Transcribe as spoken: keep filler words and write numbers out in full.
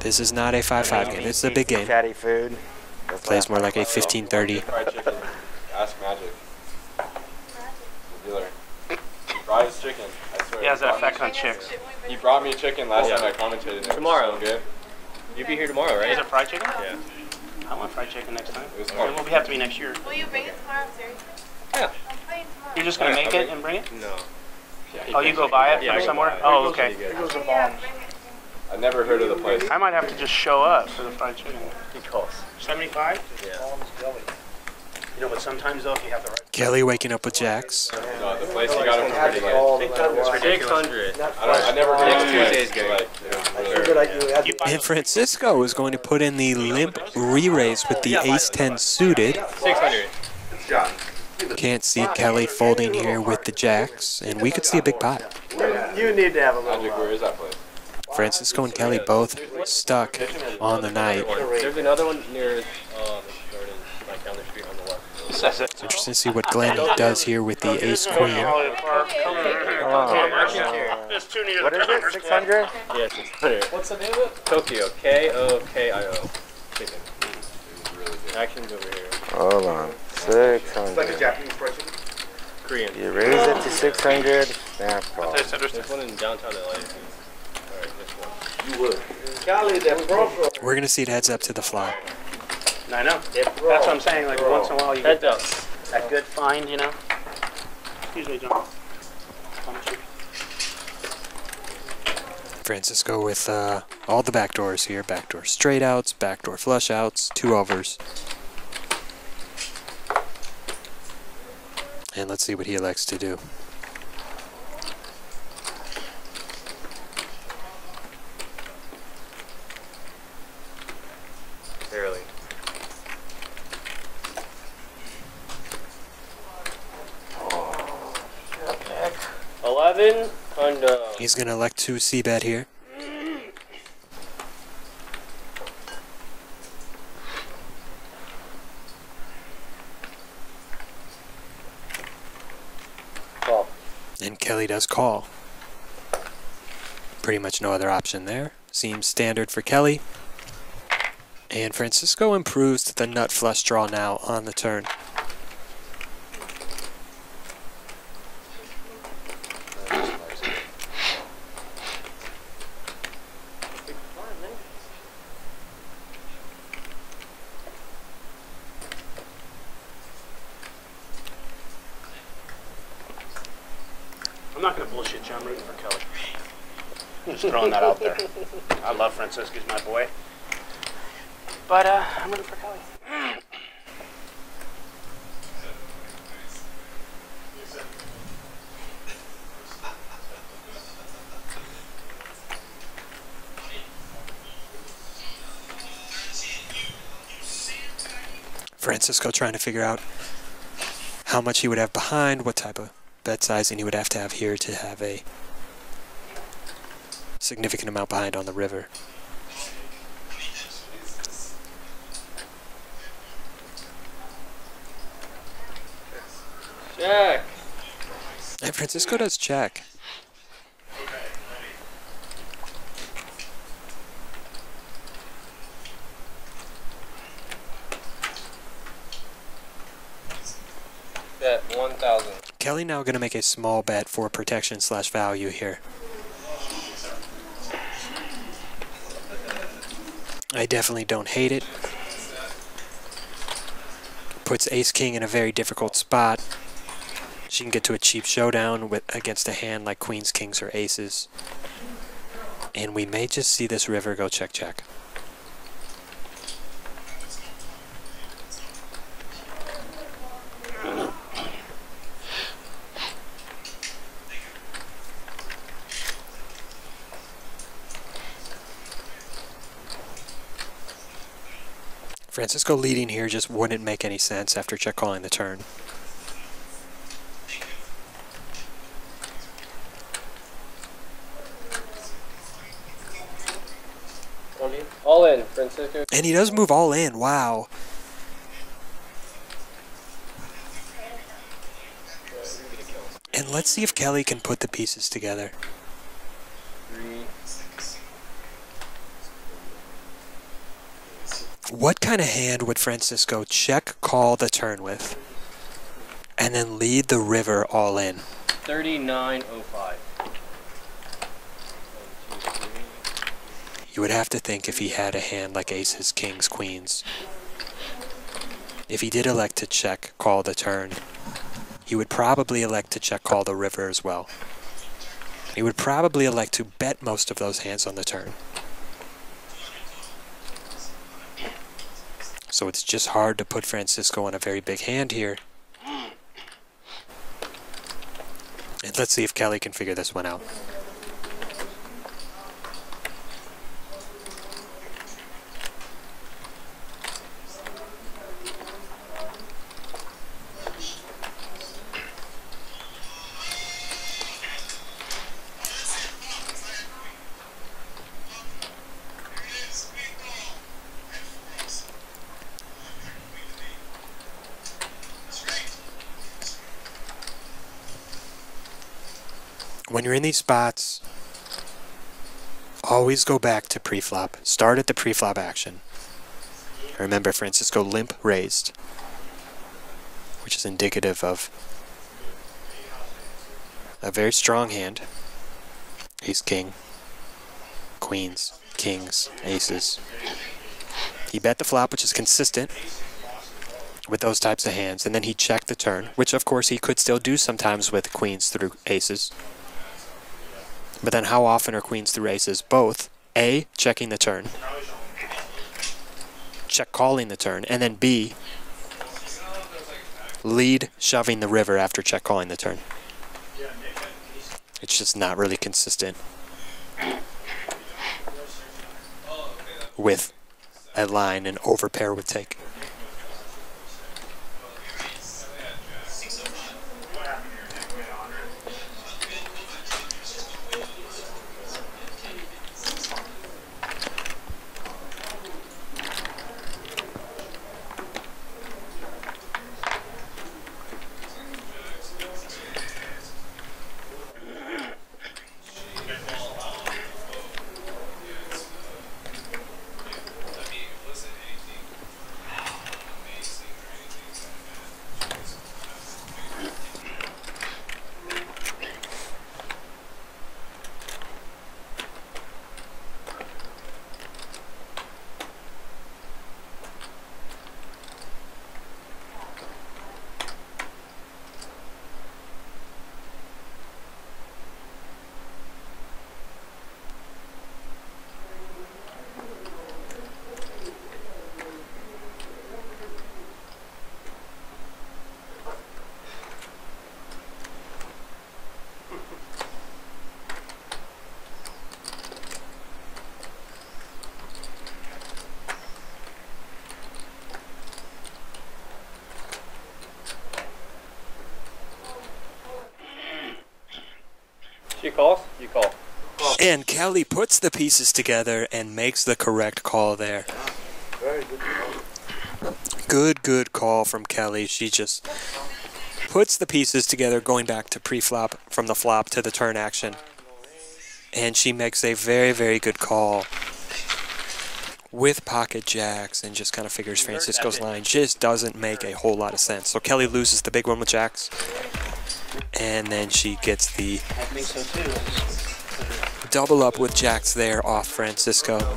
This is not a five five game. It's a big game. Fatty food. Plays more like a fifteen thirty. Ask Magic. The dealer. He brought his chicken. I swear. He has that effect on chicks. He brought me a chicken last yeah. time I commented. Tomorrow. So good. You'll be here tomorrow, right? Is it fried chicken? Yeah. I want fried chicken next time. It will have to be next year. Will you bring it tomorrow, sir? Yeah. You're just going to make it and bring it? No. Yeah, oh, you go buy it yeah, from somewhere? It. Oh, okay. It goes a bomb. I've never heard of the place. I might have to just show up for the fried chicken. It costs seventy-five. Yeah. You know, but sometimes though, if you have the right. Kelly waking up with Jax. No, the place you got him for pretty good. Six hundred. I never heard of Tuesdays game. And Francisco is going to put in the limp re-raise with the ace ten suited. Six hundred. John. Can't see Kelly folding here with the jacks, and we could see a big pot. You need to have a little. Where is that place? Francisco and Kelly both stuck on the night. There's another one near um, like down the street on the left. It's interesting to see what Glenn does here with the ace queen. What is it? Six hundred? Yeah, six hundred. What's the name of it? Tokyo. K O K I O. Chicken. Action's over here. Hold on. six hundred. It's like a Japanese person. Korean. You raise it to six hundred. Nah, problem. There's one in downtown L A. All right, this one. You would. We're going to see it heads up to the flop. I know. That's what I'm saying. Like bro. Once in a while you heads get up. That good find, you know. Excuse me, John. Francisco with uh, all the backdoors here. Backdoor straight outs, backdoor flush outs, two overs. And let's see what he elects to do. Barely. eleven and uh, he's going to elect to c-bet here. And Kelly does call. Pretty much no other option there. Seems standard for Kelly. And Francisco improves to the nut flush draw now on the turn. I'm not going to bullshit you. I'm rooting for Kelly. I'm just throwing that out there. I love Francisco. He's my boy. But uh, I'm rooting for Kelly. Francisco trying to figure out how much he would have behind, what type of bet size, and he would have to have here to have a significant amount behind on the river. Check. And Francisco does check. Bet one thousand. Kelly now going to make a small bet for protection slash value here. I definitely don't hate it. Puts ace king in a very difficult spot. She can get to a cheap showdown with against a hand like queens, kings, or aces. And we may just see this river go check check. Francisco leading here just wouldn't make any sense after check calling the turn. All in, Francisco. And he does move all in, wow. And let's see if Kelly can put the pieces together. Three. what kind of hand would Francisco check call the turn with and then lead the river all in? thirty-nine oh five. You would have to think if he had a hand like aces, kings, queens. If he did elect to check call the turn, he would probably elect to check call the river as well. He would probably elect to bet most of those hands on the turn. So it's just hard to put Francisco on a very big hand here. And let's see if Kelly can figure this one out. When you're in these spots, always go back to preflop. Start at the preflop action. Remember, Francisco limp raised, which is indicative of a very strong hand. Ace, king, queens, kings, aces. He bet the flop, which is consistent with those types of hands, and then he checked the turn, which of course he could still do sometimes with queens through aces. But then how often are queens through aces both A, checking the turn, check calling the turn, and then B, lead shoving the river after check calling the turn? It's just not really consistent with a line an overpair would take. She calls, you call. call. And Kelly puts the pieces together and makes the correct call there. Very good call. Good, good call from Kelly. She just puts the pieces together, going back to preflop, from the flop to the turn action. And she makes a very, very good call with pocket jacks and just kind of figures Francisco's line just doesn't make a whole lot of sense. So Kelly loses the big one with jacks. And then she gets the double up with jacks there off Francisco.